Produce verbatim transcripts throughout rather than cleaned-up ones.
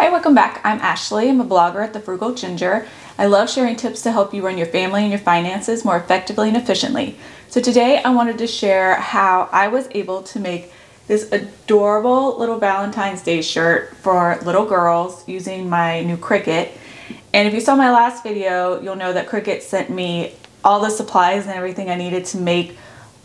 Hi, welcome back. I'm Ashley. I'm a blogger at The Frugal Ginger. I love sharing tips to help you run your family and your finances more effectively and efficiently. So today I wanted to share how I was able to make this adorable little Valentine's Day shirt for little girls using my new Cricut. And if you saw my last video, you'll know that Cricut sent me all the supplies and everything I needed to make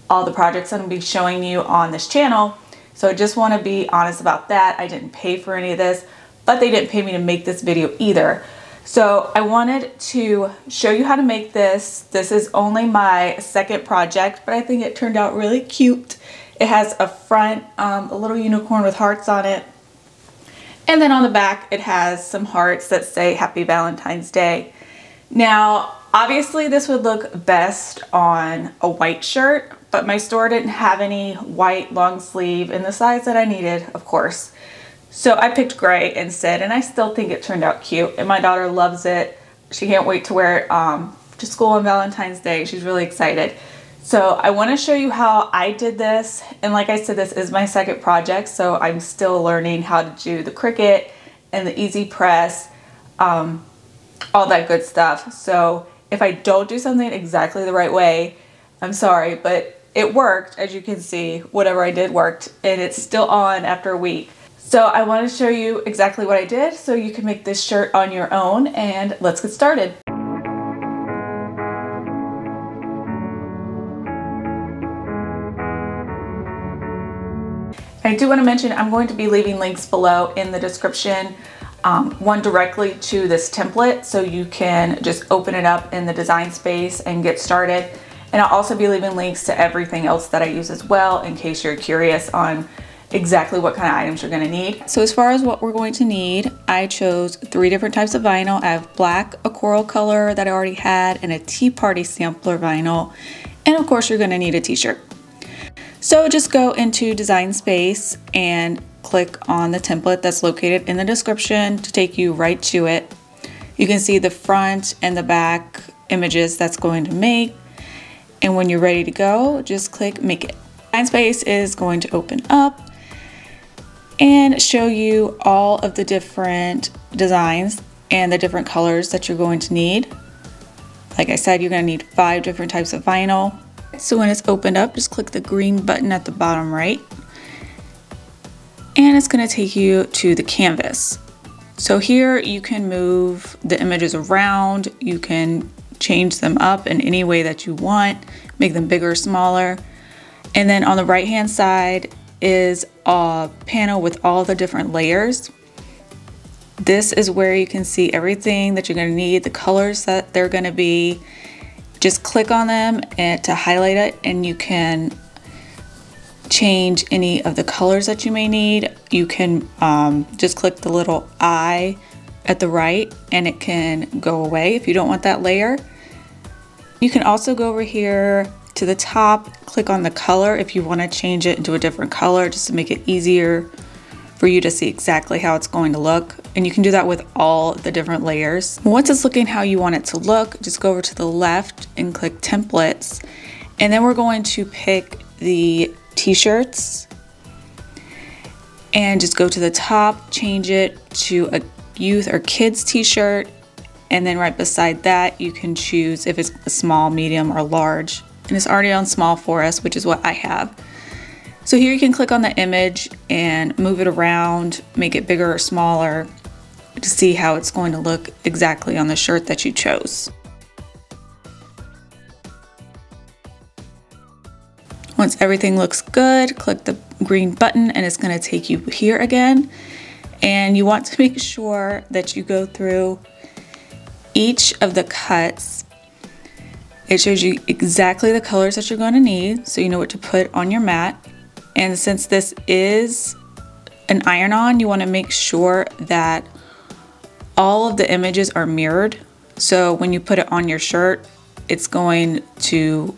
all the projects I'm going to be showing you on this channel. So I just want to be honest about that. I didn't pay for any of this, but they didn't pay me to make this video either. So I wanted to show you how to make this. This is only my second project, but I think it turned out really cute. It has a front, um, a little unicorn with hearts on it. And then on the back, it has some hearts that say Happy Valentine's Day. Now, obviously this would look best on a white shirt, but my store didn't have any white long sleeve in the size that I needed, of course. So I picked gray instead, and I still think it turned out cute, and my daughter loves it. She can't wait to wear it um, to school on Valentine's Day. She's really excited. So I want to show you how I did this, and like I said, this is my second project, so I'm still learning how to do the Cricut and the EasyPress, um, all that good stuff. So if I don't do something exactly the right way, I'm sorry, but it worked. As you can see, whatever I did worked, and it's still on after a week. So I want to show you exactly what I did so you can make this shirt on your own, and let's get started. I do want to mention I'm going to be leaving links below in the description, um, one directly to this template so you can just open it up in the Design Space and get started. And I'll also be leaving links to everything else that I use as well in case you're curious on exactly what kind of items you're gonna need. So as far as what we're going to need, I chose three different types of vinyl. I have black, a coral color that I already had, and a tea party sampler vinyl. And of course you're gonna need a t-shirt. So just go into Design Space and click on the template that's located in the description to take you right to it. You can see the front and the back images that's going to make. And when you're ready to go, just click make it. Design Space is going to open up and show you all of the different designs and the different colors that you're going to need. Like I said, you're going to need five different types of vinyl. So when it's opened up, just click the green button at the bottom right, and it's going to take you to the canvas. So here you can move the images around, you can change them up in any way that you want, make them bigger or smaller. And then on the right hand side is a panel with all the different layers. This is where you can see everything that you're going to need, the colors that they're going to be. Just click on them and to highlight it, and you can change any of the colors that you may need. You can um, just click the little eye at the right and it can go away if you don't want that layer. You can also go over here to the top, click on the color if you want to change it into a different color just to make it easier for you to see exactly how it's going to look. And you can do that with all the different layers. Once it's looking how you want it to look, just go over to the left and click templates. And then we're going to pick the t-shirts and just go to the top, change it to a youth or kids t-shirt. And then right beside that, you can choose if it's a small, medium, or large. And it's already on small for us, which is what I have. So here you can click on the image and move it around, make it bigger or smaller to see how it's going to look exactly on the shirt that you chose. Once everything looks good, click the green button and it's going to take you here again. And you want to make sure that you go through each of the cuts. It shows you exactly the colors that you're going to need so you know what to put on your mat. And since this is an iron-on, you want to make sure that all of the images are mirrored. So when you put it on your shirt, it's going to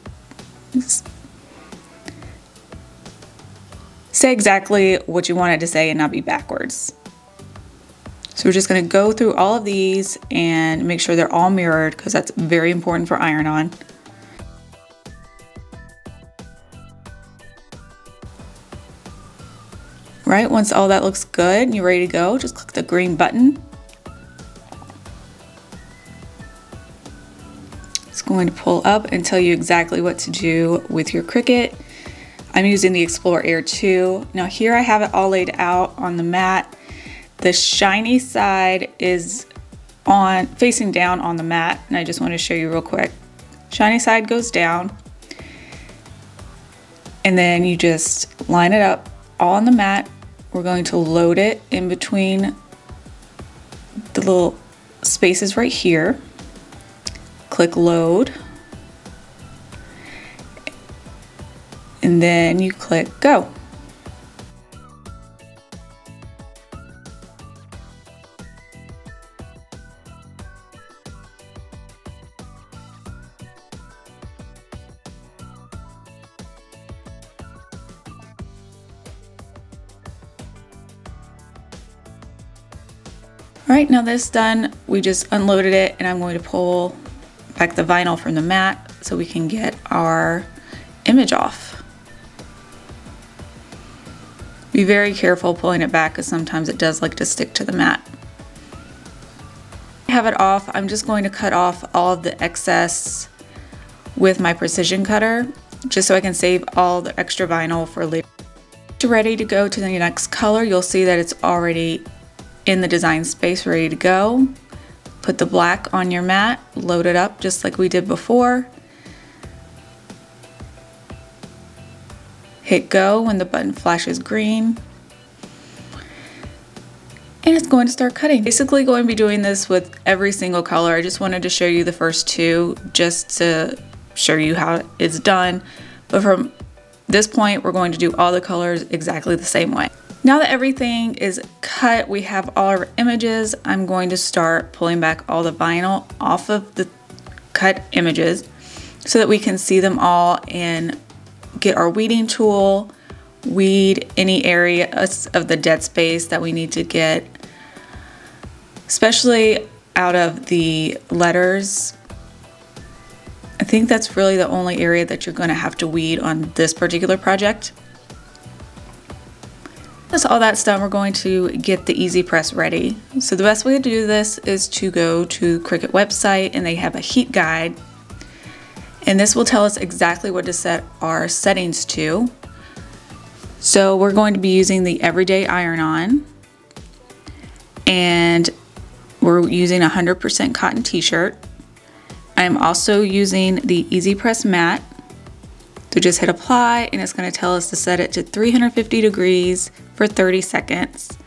say exactly what you wanted to say and not be backwards. So we're just going to go through all of these and make sure they're all mirrored because that's very important for iron-on. right? Once all that looks good and you're ready to go, just click the green button. It's going to pull up and tell you exactly what to do with your Cricut. I'm using the Explore Air two. Now here I have it all laid out on the mat. The shiny side is on facing down on the mat, and I just want to show you real quick. Shiny side goes down, and then you just line it up all on the mat. We're going to load it in between the little spaces right here. Click load, and then you click go. All right, now that's done, we just unloaded it, and I'm going to pull back the vinyl from the mat so we can get our image off. Be very careful pulling it back, because sometimes it does like to stick to the mat. I have it off. I'm just going to cut off all of the excess with my precision cutter, just so I can save all the extra vinyl for later. Ready to go to the next color. You'll see that it's already in the design space, ready to go. Put the black on your mat, load it up just like we did before. Hit go when the button flashes green. And it's going to start cutting. Basically going to be doing this with every single color. I just wanted to show you the first two just to show you how it's done. But from this point, we're going to do all the colors exactly the same way. Now that everything is cut, we have all our images. I'm going to start pulling back all the vinyl off of the cut images so that we can see them all and get our weeding tool, weed any areas of the dead space that we need to get, especially out of the letters. I think that's really the only area that you're going to have to weed on this particular project. Once all that's done, we're going to get the EasyPress ready. So the best way to do this is to go to Cricut website, and they have a heat guide, and this will tell us exactly what to set our settings to. So we're going to be using the everyday iron-on, and we're using a one hundred percent cotton t-shirt. I'm also using the EasyPress mat. So just hit apply, and it's going to tell us to set it to three hundred fifty degrees for thirty seconds,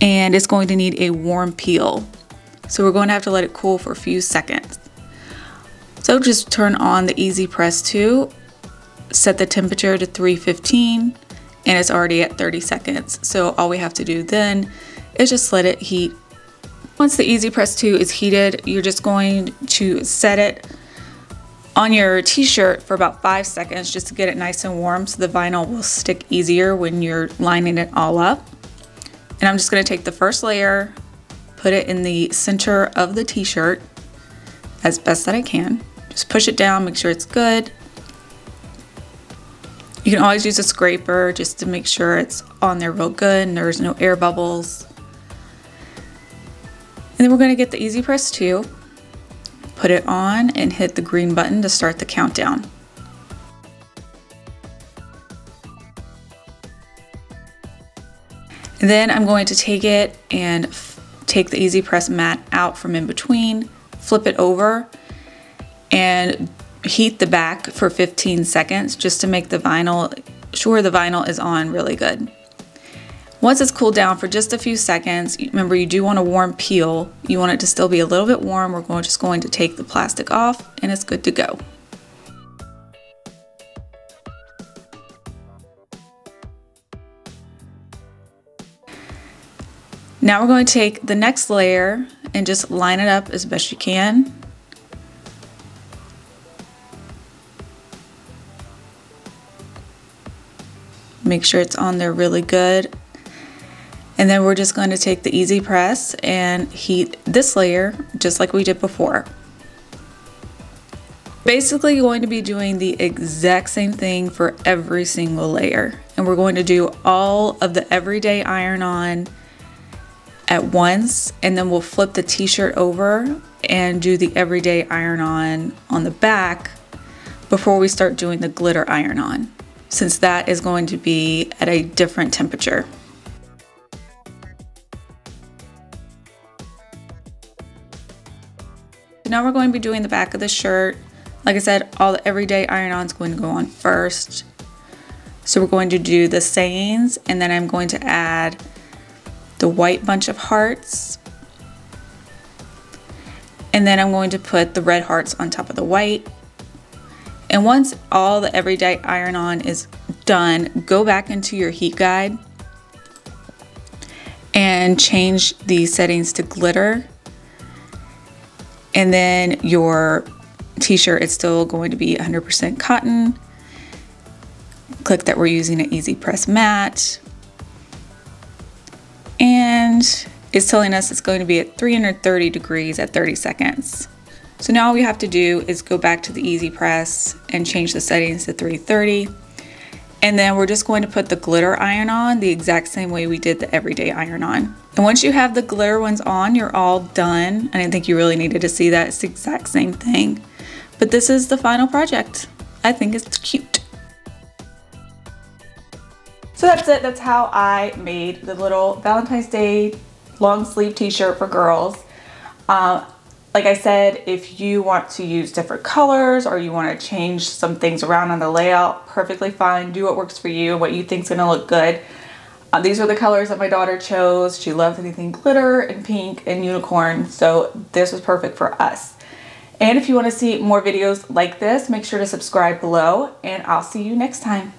and it's going to need a warm peel. So we're going to have to let it cool for a few seconds. So just turn on the EasyPress two, set the temperature to three fifteen, and it's already at thirty seconds. So all we have to do then is just let it heat. Once the EasyPress two is heated, you're just going to set it on your t-shirt for about five seconds just to get it nice and warm, so the vinyl will stick easier when you're lining it all up. And I'm just going to take the first layer, put it in the center of the t-shirt as best that I can. Just push it down, make sure it's good. You can always use a scraper just to make sure it's on there real good and there's no air bubbles. And then we're going to get the EasyPress two. Put it on and hit the green button to start the countdown. And then I'm going to take it and take the EasyPress mat out from in between, flip it over, and heat the back for fifteen seconds just to make the vinyl, sure the vinyl is on really good. Once it's cooled down for just a few seconds, remember you do want a warm peel. You want it to still be a little bit warm. We're going, just going to take the plastic off, and it's good to go. Now we're going to take the next layer and just line it up as best you can. Make sure it's on there really good. And then we're just going to take the EasyPress and heat this layer just like we did before. basically going to be doing the exact same thing for every single layer. And we're going to do all of the everyday iron on at once, and then we'll flip the t-shirt over and do the everyday iron on on the back before we start doing the glitter iron on, since that is going to be at a different temperature. Now we're going to be doing the back of the shirt. Like I said, all the everyday iron on is going to go on first. So we're going to do the sayings, and then I'm going to add the white bunch of hearts. And then I'm going to put the red hearts on top of the white. And once all the everyday iron on is done, go back into your heat guide and change the settings to glitter. And then your t-shirt is still going to be one hundred percent cotton. Click that we're using an EasyPress mat. And it's telling us it's going to be at three hundred thirty degrees at thirty seconds. So now all we have to do is go back to the EasyPress and change the settings to three thirty. And then we're just going to put the glitter iron on the exact same way we did the everyday iron on. And once you have the glitter ones on, you're all done. I didn't think you really needed to see that. It's the exact same thing. But this is the final project. I think it's cute. So that's it. That's how I made the little Valentine's Day long sleeve t-shirt for girls. Uh, like I said, if you want to use different colors or you want to change some things around on the layout, perfectly fine. Do what works for you and what you think is going to look good. Uh, these are the colors that my daughter chose. She loves anything glitter and pink and unicorn, so this was perfect for us. And if you want to see more videos like this, make sure to subscribe below, and I'll see you next time.